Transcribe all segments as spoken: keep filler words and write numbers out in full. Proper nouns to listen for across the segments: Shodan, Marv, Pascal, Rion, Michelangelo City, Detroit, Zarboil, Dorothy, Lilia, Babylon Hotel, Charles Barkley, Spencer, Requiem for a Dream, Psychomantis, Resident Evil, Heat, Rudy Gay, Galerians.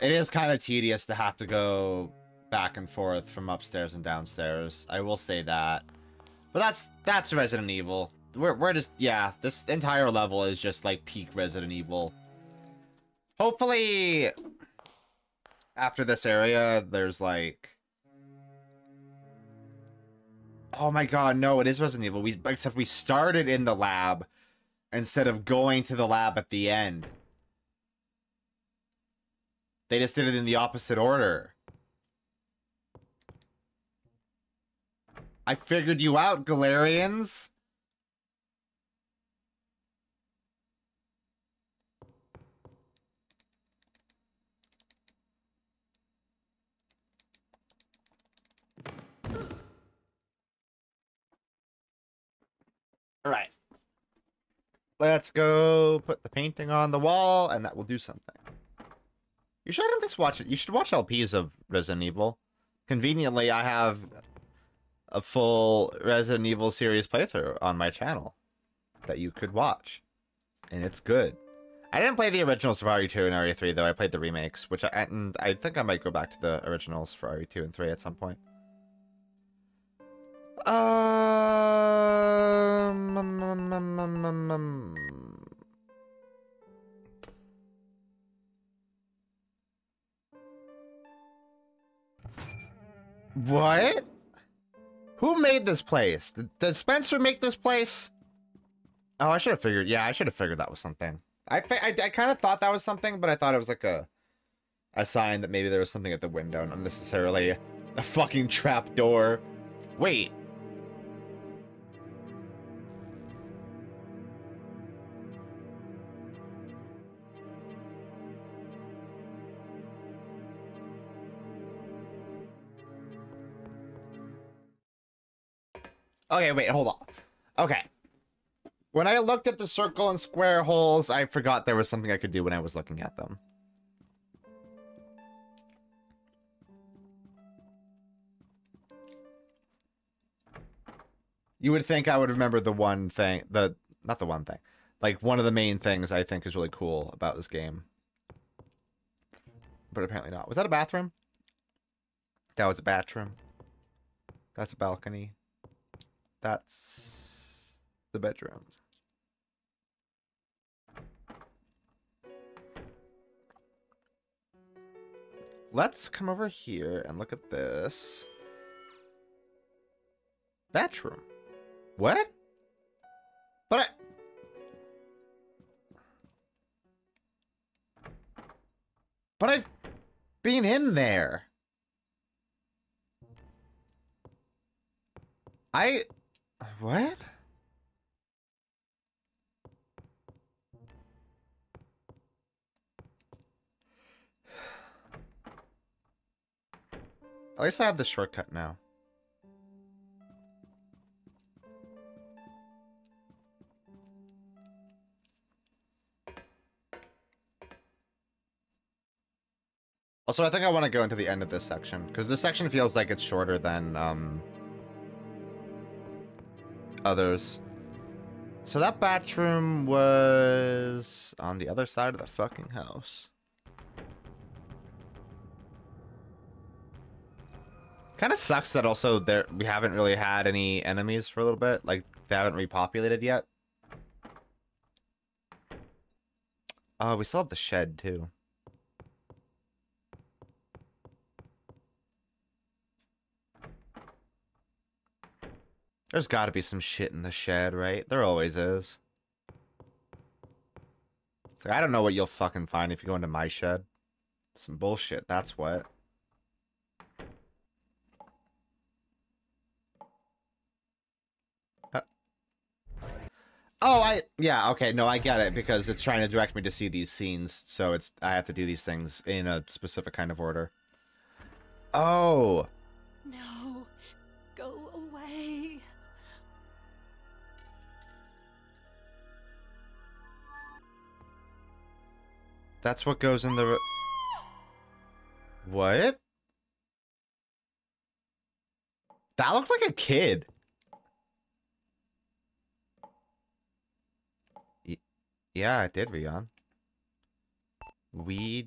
It is kind of tedious to have to go back and forth from upstairs and downstairs. I will say that. But that's that's Resident Evil. We're, we're just, yeah, this entire level is just like peak Resident Evil. Hopefully, after this area, there's like... Oh my god, no, it is Resident Evil. We, except we started in the lab instead of going to the lab at the end. They just did it in the opposite order. I figured you out, Galerians. All right. Let's go put the painting on the wall, and that will do something. You should at least watch it. You should watch L Ps of Resident Evil. Conveniently, I have a full Resident Evil series playthrough on my channel that you could watch, and it's good. I didn't play the originals for R E two and R E three, though. I played the remakes, which I, and I think I might go back to the originals for R E two and three at some point. Um, um, um, um, um, um, um. What? Who made this place? Did, did Spencer make this place? Oh, I should have figured. Yeah, I should have figured that was something. I I, I kind of thought that was something, but I thought it was like a a sign that maybe there was something at the window, not necessarily a fucking trap door. Wait. Okay, wait, hold on. Okay. When I looked at the circle and square holes, I forgot there was something I could do when I was looking at them. You would think I would remember the one thing, the, not the one thing, like one of the main things I think is really cool about this game. But apparently not. Was that a bathroom? That was a bathroom. That's a balcony. That's the bedroom. Let's come over here and look at this. Bedroom. What? But I... But I've been in there. I... What? At least I have the shortcut now. Also, I think I want to go into the end of this section, because this section feels like it's shorter than, um... others. So that bathroom was on the other side of the fucking house. Kind of sucks that also there we haven't really had any enemies for a little bit. Like, they haven't repopulated yet. Uh, we still have the shed, too. There's got to be some shit in the shed, right? There always is. It's like, I don't know what you'll fucking find if you go into my shed. Some bullshit, that's what. Uh. Oh, I... Yeah, okay, no, I get it, because it's trying to direct me to see these scenes, so it's I have to do these things in a specific kind of order. Oh! No, go away... That's what goes in the... What? That looked like a kid. Y yeah, it did, Rion. We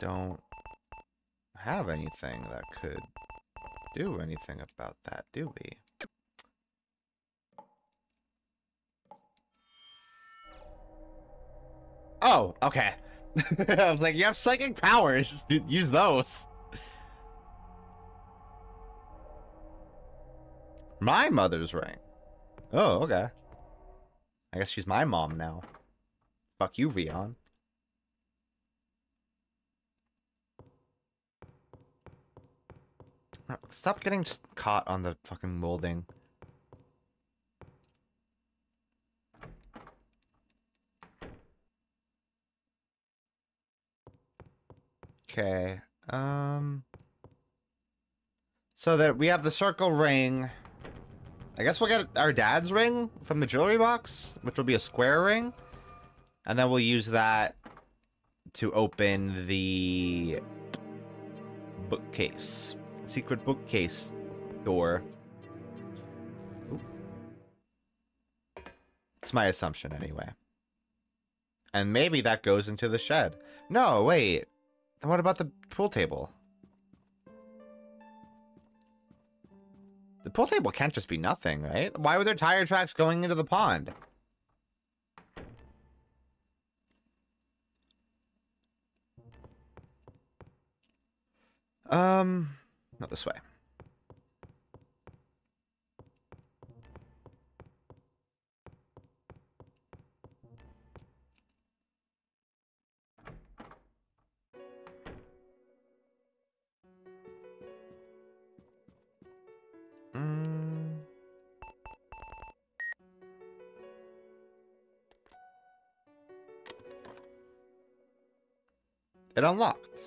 don't have anything that could do anything about that, do we? Oh, okay. I was like, you have psychic powers. Dude, use those. My mother's ring. Oh, okay. I guess she's my mom now. Fuck you, Rion. Stop getting caught on the fucking molding. Okay. Um. So that we have the circle ring. I guess we'll get our dad's ring from the jewelry box, which will be a square ring. And then we'll use that to open the bookcase. Secret bookcase door. Ooh. It's my assumption anyway. And maybe that goes into the shed. No, wait. What about the pool table? The pool table can't just be nothing, right? Why were there tire tracks going into the pond? Um, not this way. It unlocked.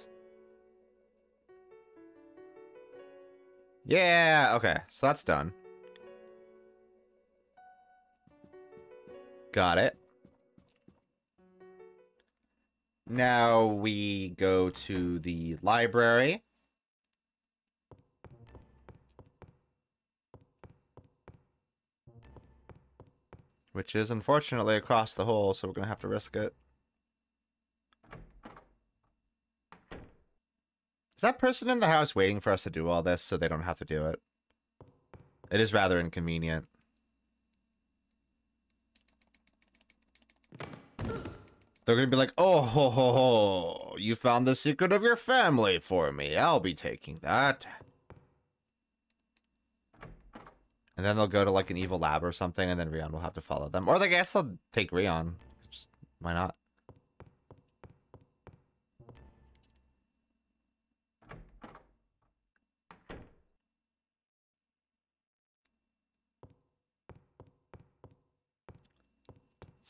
Yeah, okay. So that's done. Got it. Now we go to the library. Which is unfortunately across the hole, so we're gonna have to risk it. Is that person in the house waiting for us to do all this so they don't have to do it? It is rather inconvenient. They're gonna be like, oh, ho, ho, ho, you found the secret of your family for me. I'll be taking that. And then they'll go to like an evil lab or something, and then Rion will have to follow them. Or I guess they'll take Rion. Just, why not?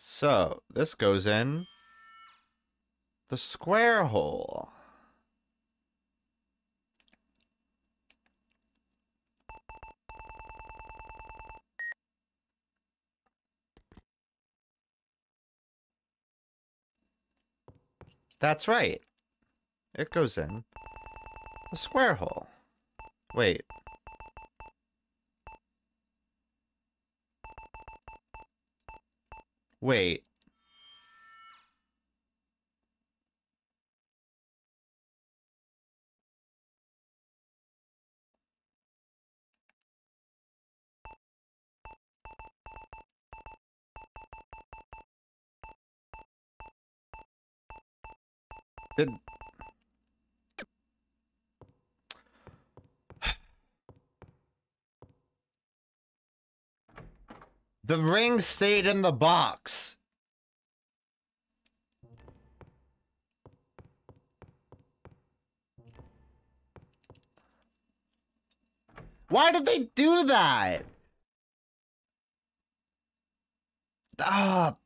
So, this goes in the square hole. That's right. It goes in the square hole. Wait. Wait. Did... The ring stayed in the box. Why did they do that? Ah.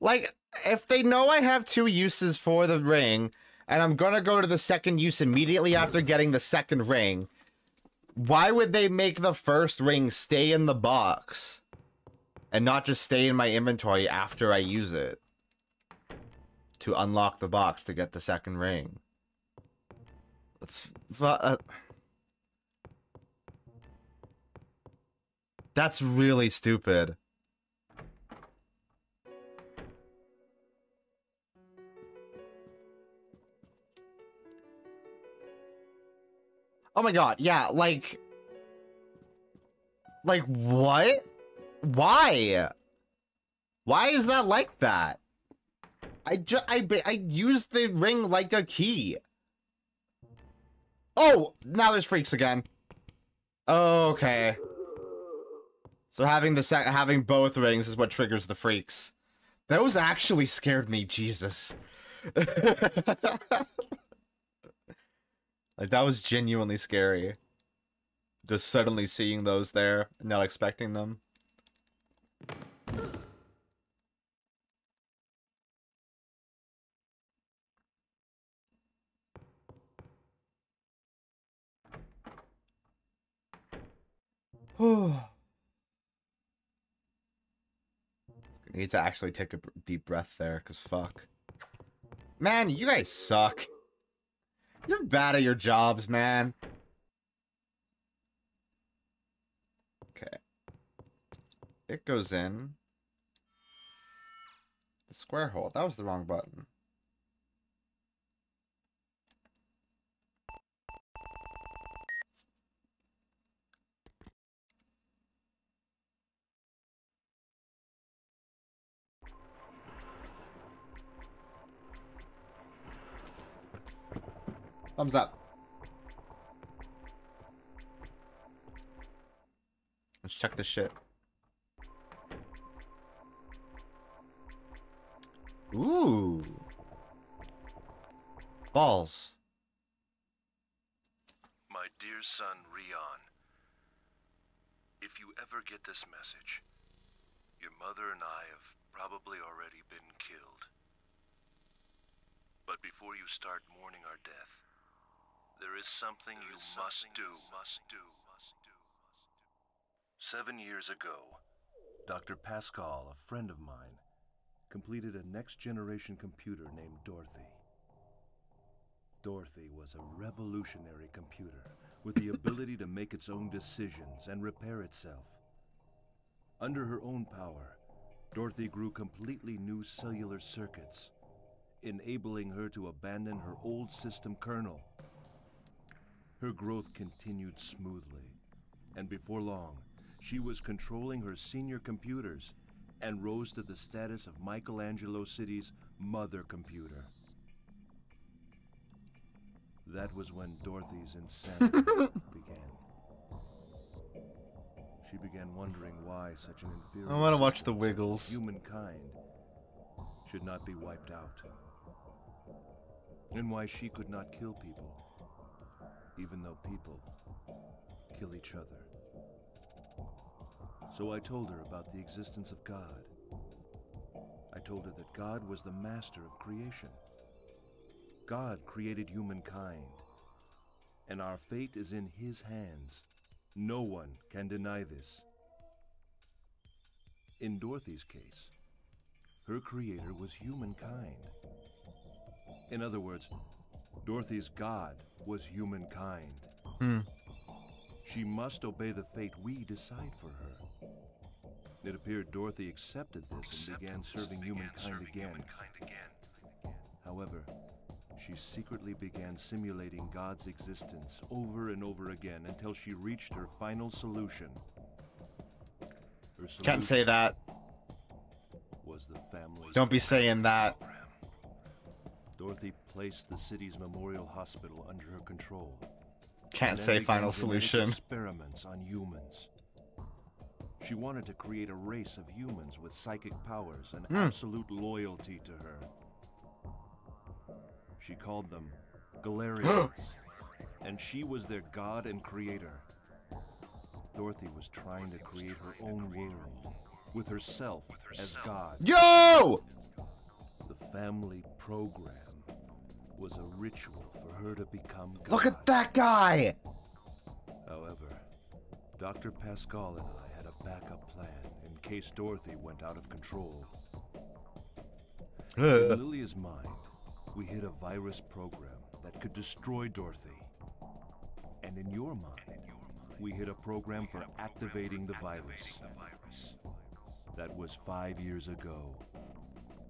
Like, if they know I have two uses for the ring, and I'm gonna go to the second use immediately after getting the second ring, why would they make the first ring stay in the box and not just stay in my inventory after I use it to unlock the box to get the second ring? That's, uh, that's really stupid. Oh my god, yeah, like... Like, what? Why? Why is that like that? I just, I, I used the ring like a key. Oh, now there's freaks again. Okay. So having the sec having both rings is what triggers the freaks. Those actually scared me, Jesus. Like, that was genuinely scary. Just suddenly seeing those there, not expecting them. I need to actually take a deep breath there, because fuck. Man, you guys suck. You're bad at your jobs, man. Okay. It goes in. The square hole. That was the wrong button. Thumbs up. Let's check this shit. Ooh. Balls. My dear son, Rion. If you ever get this message, your mother and I have probably already been killed. But before you start mourning our death, there is something you must do. Seven years ago, Doctor Pascal, a friend of mine, completed a next-generation computer named Dorothy. Dorothy was a revolutionary computer with the ability to make its own decisions and repair itself. Under her own power, Dorothy grew completely new cellular circuits, enabling her to abandon her old system kernel. Her growth continued smoothly, and before long, she was controlling her senior computers and rose to the status of Michelangelo City's mother computer. That was when Dorothy's insanity began. She began wondering why such an inferior I want to watch the Wiggles. Humankind should not be wiped out, and why she could not kill people, even though people kill each other. So I told her about the existence of God. I told her that God was the master of creation. God created humankind, and our fate is in His hands. No one can deny this. In Dorothy's case, her creator was humankind. In other words, Dorothy's God was humankind. Hmm. She must obey the fate we decide for her. It appeared Dorothy accepted this accepted and began serving, began humankind, serving again. humankind again. However, she secretly began simulating God's existence over and over again until she reached her final solution. Her solution Can't say that. Was the family Don't be saying that. Program. Dorothy placed the city's memorial hospital under her control. Can't say final solution. Experiments on humans. She wanted to create a race of humans with psychic powers and mm. absolute loyalty to her. She called them Galerians, and she was their god and creator. Dorothy was trying to create her own world with herself as God. Yo! The family program was a ritual for her to become God. Look at that guy! However, Doctor Pascal and I had a backup plan in case Dorothy went out of control. Uh. In Lilia's mind, we hid a virus program that could destroy Dorothy. And in your mind, in your mind we hid a program for activating, the, activating virus. the virus. That was five years ago.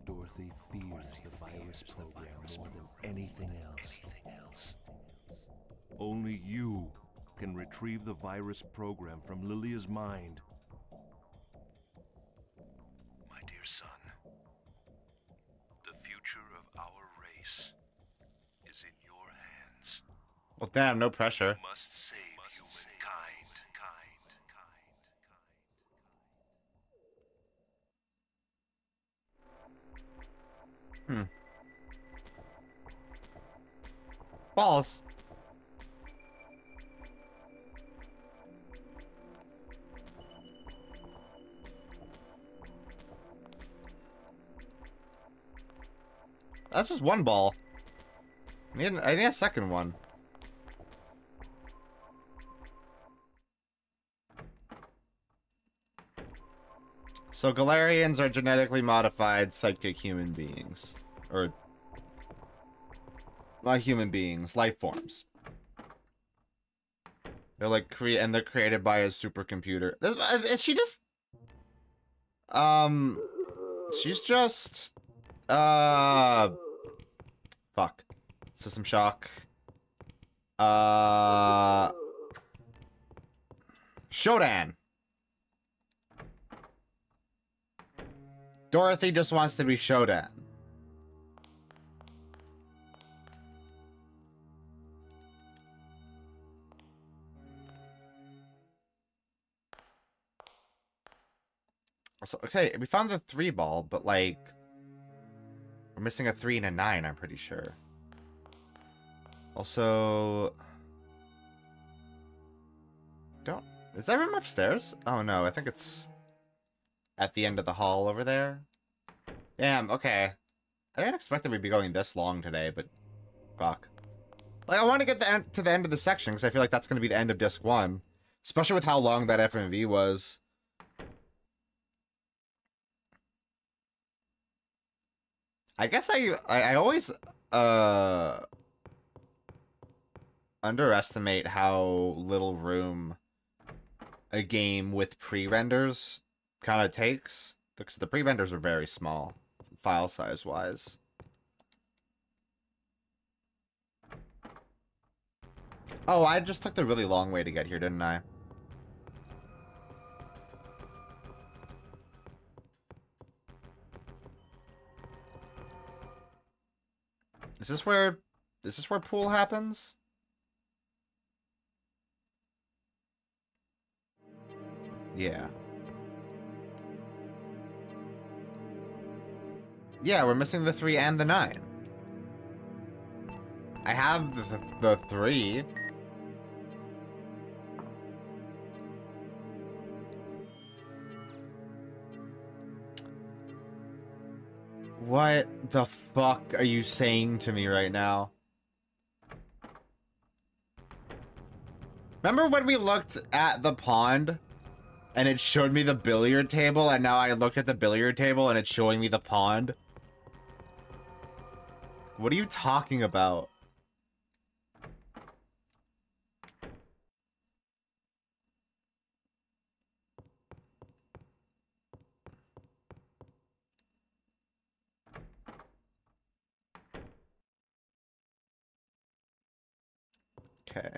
Dorothy fears Dorothy the virus fears program, the virus more program than anything else. anything else. Only you can retrieve the virus program from Lilia's mind. My dear son, the future of our race is in your hands. Well, damn, no pressure. You must save humankind. Hmm. Balls. That's just one ball. I need, an, I need a second one. So Galerians are genetically modified psychic human beings. Or not human beings, life forms. They're like cre- and they're created by a supercomputer. This, is she just Um She's just uh fuck. System shock. Uh Shodan. Dorothy just wants to be Shodan. So, okay, we found the three ball, but like we're missing a three and a nine, I'm pretty sure. Also, don't is that room upstairs? Oh no, I think it's at the end of the hall over there. Damn, okay. I didn't expect that we'd be going this long today, but fuck. Like, I want to get the end, to the end of the section, because I feel like that's going to be the end of disc one. Especially with how long that F M V was. I guess I, I, I always uh, underestimate how little room a game with pre-renders kind of takes, because the pre-renders are very small, file size wise. Oh, I just took the really long way to get here, didn't I? Is this where, is this where pool happens? Yeah. Yeah, we're missing the three and the nine. I have the, th the three. What the fuck are you saying to me right now? Remember when we looked at the pond and it showed me the billiard table, and now I looked at the billiard table and it's showing me the pond? What are you talking about? Okay.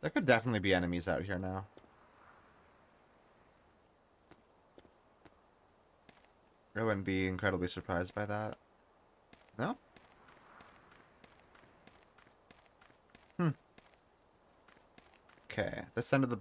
There could definitely be enemies out here now. I wouldn't be incredibly surprised by that. No? Hmm. Okay, this end of the...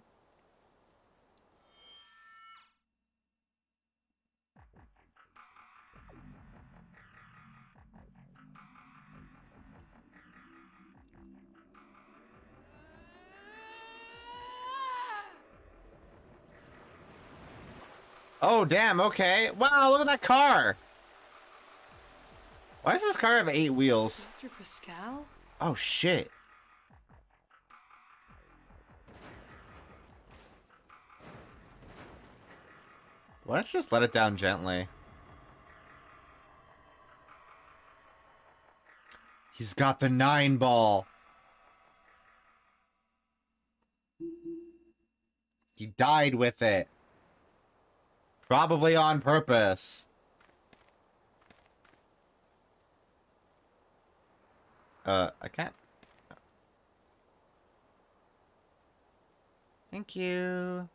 Oh, damn, okay. Wow, look at that car. Why does this car have eight wheels? Doctor Pascal? Oh, shit. Why don't you just let it down gently? He's got the nine ball. He died with it. Probably on purpose. Uh, I can't. Thank you.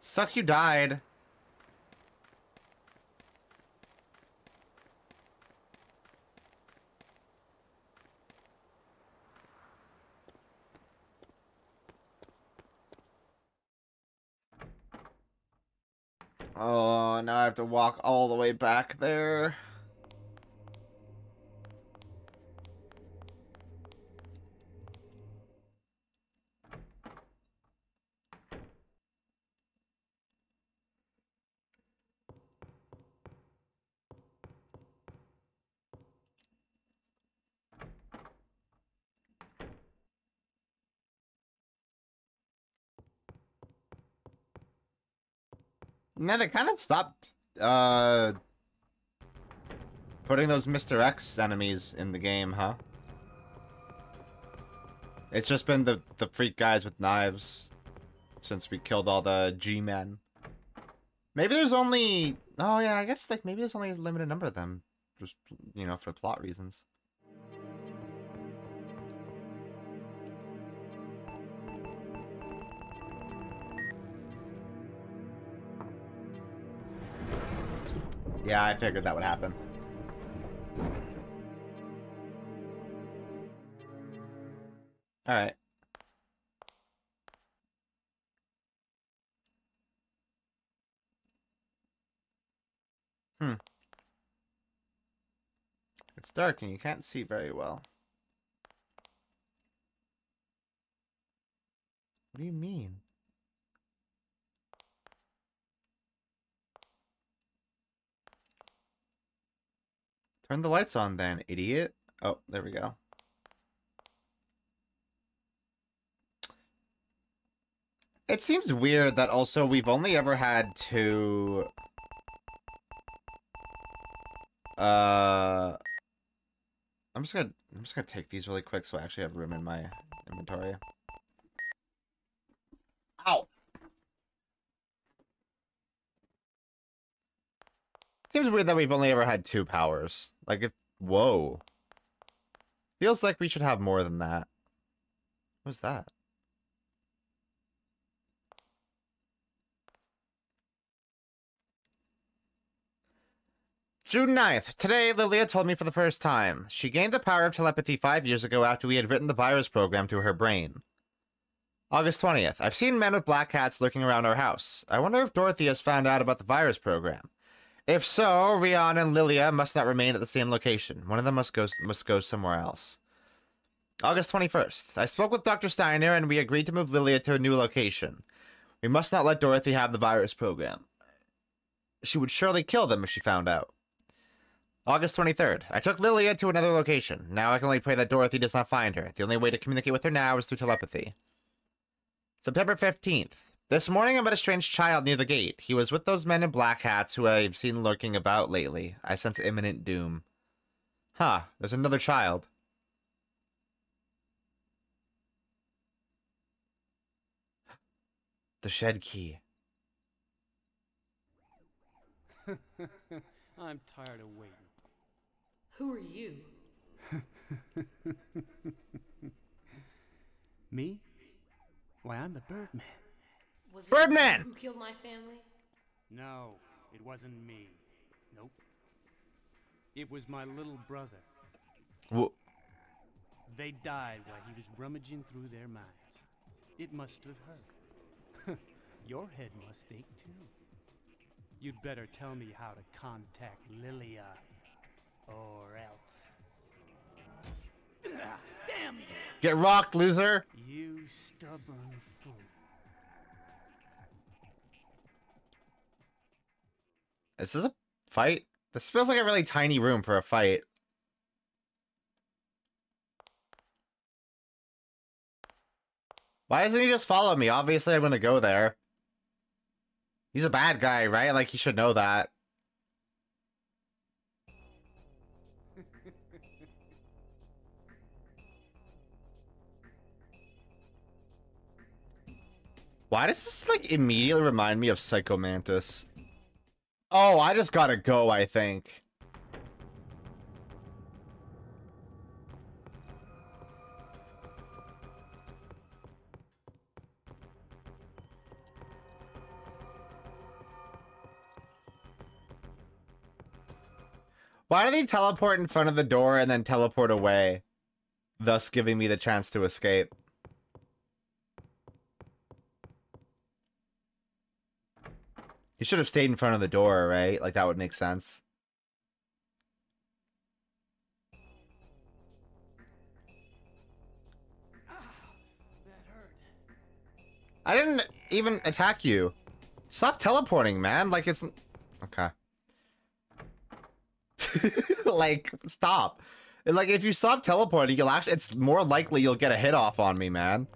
Sucks you died. Oh, now I have to walk all the way back there. Man, they kind of stopped uh, putting those Mister X enemies in the game, huh? It's just been the, the freak guys with knives since we killed all the G-men. Maybe there's only... Oh, yeah, I guess like maybe there's only a limited number of them. Just, you know, for plot reasons. Yeah, I figured that would happen. Alright. Hmm. It's dark and you can't see very well. What do you mean? Turn the lights on then, idiot. Oh, there we go. It seems weird that also we've only ever had two... Uh... I'm just gonna, I'm just gonna take these really quick so I actually have room in my inventory. Ow! Seems weird that we've only ever had two powers. Like, if... Whoa. Feels like we should have more than that. What was that? June ninth. Today, Lilia told me for the first time. She gained the power of telepathy five years ago after we had written the virus program to her brain. August twentieth. I've seen men with black hats lurking around our house. I wonder if Dorothy has found out about the virus program. If so, Rion and Lilia must not remain at the same location. One of them must go must go somewhere else. August twenty-first. I spoke with Doctor Steiner and we agreed to move Lilia to a new location. We must not let Dorothy have the virus program. She would surely kill them if she found out. August twenty-third. I took Lilia to another location. Now I can only pray that Dorothy does not find her. The only way to communicate with her now is through telepathy. September fifteenth. This morning I met a strange child near the gate. He was with those men in black hats who I've seen lurking about lately. I sense imminent doom. Huh, there's another child. The shed key. I'm tired of waiting. Who are you? Me? Why, I'm the Birdman. Was it Birdman! Who killed my family? No, it wasn't me. Nope. It was my little brother. Whoa. They died while he was rummaging through their minds. It must have hurt. Your head must ache too. You'd better tell me how to contact Lilia, or else. Damn you! Get rocked, loser! You stubborn fool. Is this a fight? This feels like a really tiny room for a fight. Why doesn't he just follow me? Obviously, I'm gonna go there. He's a bad guy, right? Like, he should know that. Why does this, like, immediately remind me of Psychomantis? Oh, I just gotta go, I think. Why do they teleport in front of the door and then teleport away, thus giving me the chance to escape? He should have stayed in front of the door, right? Like, that would make sense. I didn't even attack you. Stop teleporting, man. Like, it's... Okay. Like, stop. Like, if you stop teleporting, you'll actually, it's more likely you'll get a hit off on me, man.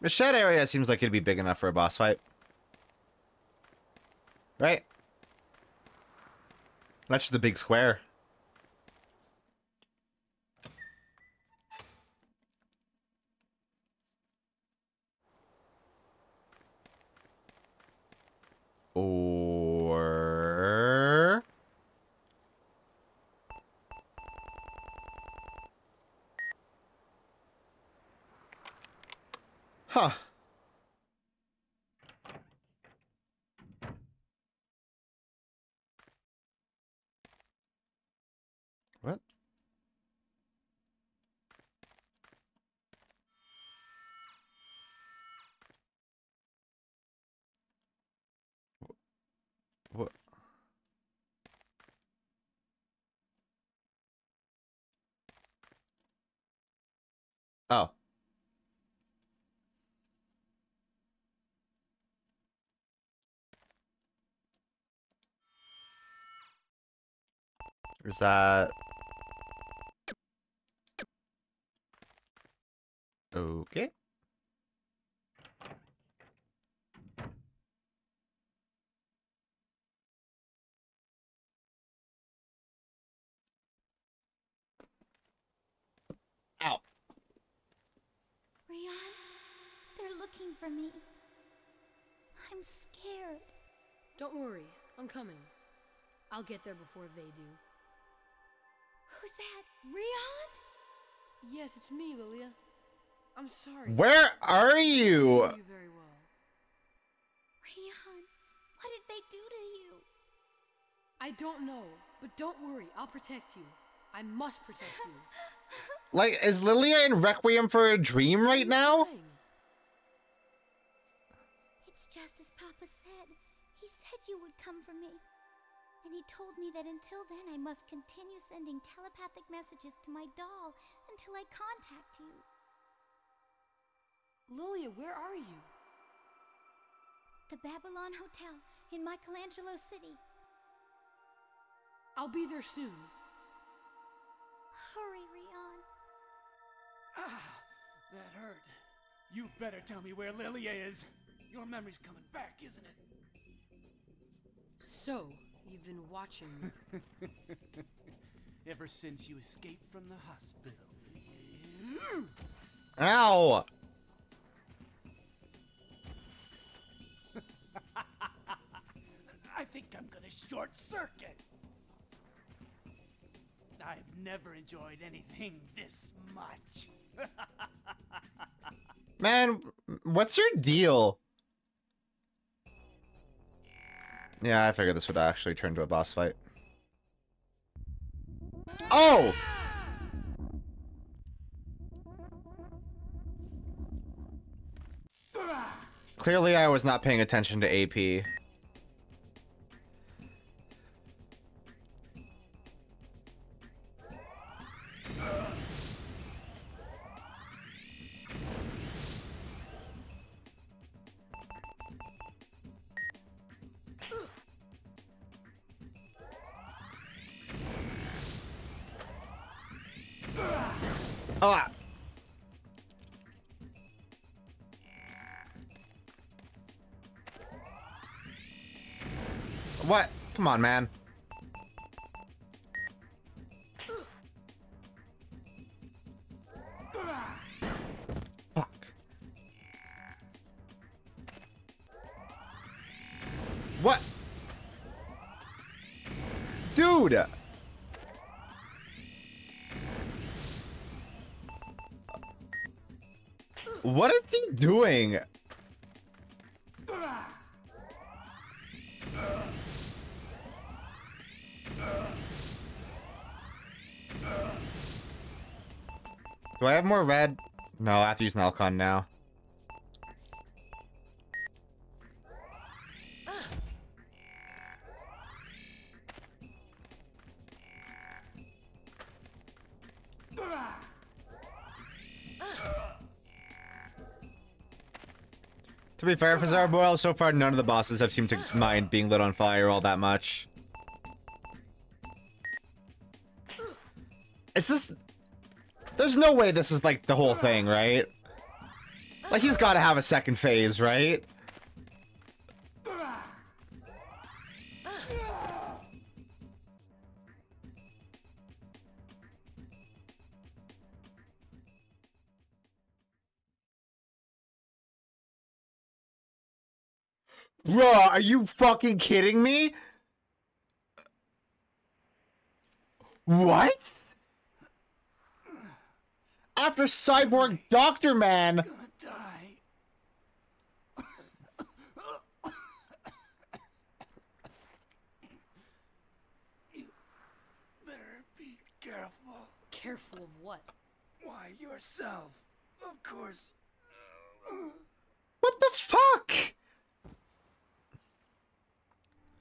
The shed area seems like it'd be big enough for a boss fight. Right? That's just the big square. Or... Huh. What? What? Oh. Is that... Okay. Ow. Rion, they're looking for me. I'm scared. Don't worry, I'm coming. I'll get there before they do. Who's that? Rion? Yes, it's me, Lilia. I'm sorry. Where are you? I know you very well. Rion, what did they do to you? I don't know, but don't worry. I'll protect you. I must protect you. Like, is Lilia in Requiem for a Dream right now? It's just as Papa said. He said you would come for me. And he told me that until then I must continue sending telepathic messages to my doll until I contact you. Lilia, where are you? The Babylon Hotel in Michelangelo City. I'll be there soon. Hurry, Rion. Ah, that hurt. You better tell me where Lilia is. Your memory's coming back, isn't it? So... You've been watching me. Ever since you escaped from the hospital. Ow! I think I'm gonna short circuit. I've never enjoyed anything this much. Man, what's your deal? Yeah, I figured this would actually turn to a boss fight. Oh! Clearly, I was not paying attention to A P. Ah! What? Come on, man. Fuck. What? Dude! What is he doing? Do I have more red? No, I have to use an Alcon now. To be fair, for Zarboil, so far none of the bosses have seemed to mind being lit on fire all that much. Is this... There's no way this is, like, the whole thing, right? Like, he's gotta have a second phase, right? Bro, are you fucking kidding me? What? After Cyborg Doctor Man, die. You better be careful. Careful of what? Why, yourself, of course. What the fuck?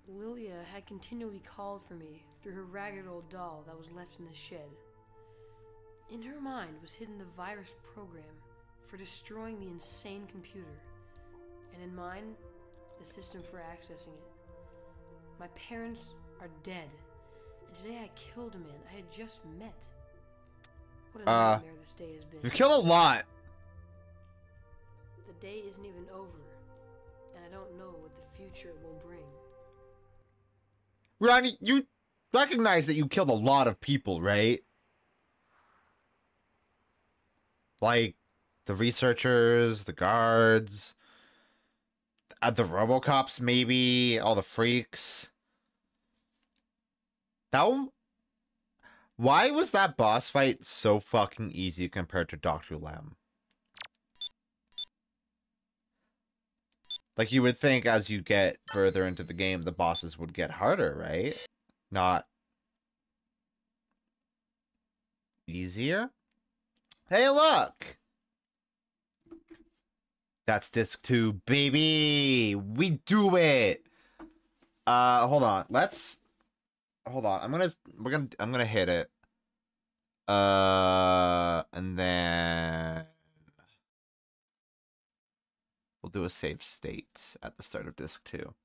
Lilia had continually called for me through her ragged old doll that was left in the shed. In her mind was hidden the virus program for destroying the insane computer, and in mine, the system for accessing it. My parents are dead, and today I killed a man I had just met. What a uh, nightmare this day has been. You killed a lot. The day isn't even over, and I don't know what the future will bring. Ronnie, you recognize that you killed a lot of people, right? Like, the researchers, the guards, uh, the Robocops, maybe, all the freaks. That... Why was that boss fight so fucking easy compared to Doctor Lem? Like, you would think as you get further into the game, the bosses would get harder, right? Not... easier? Hey, look! That's disc two, baby! We do it! Uh, hold on. Let's... Hold on. I'm gonna... We're gonna... I'm gonna hit it. Uh... And then... We'll do a save state at the start of disc two.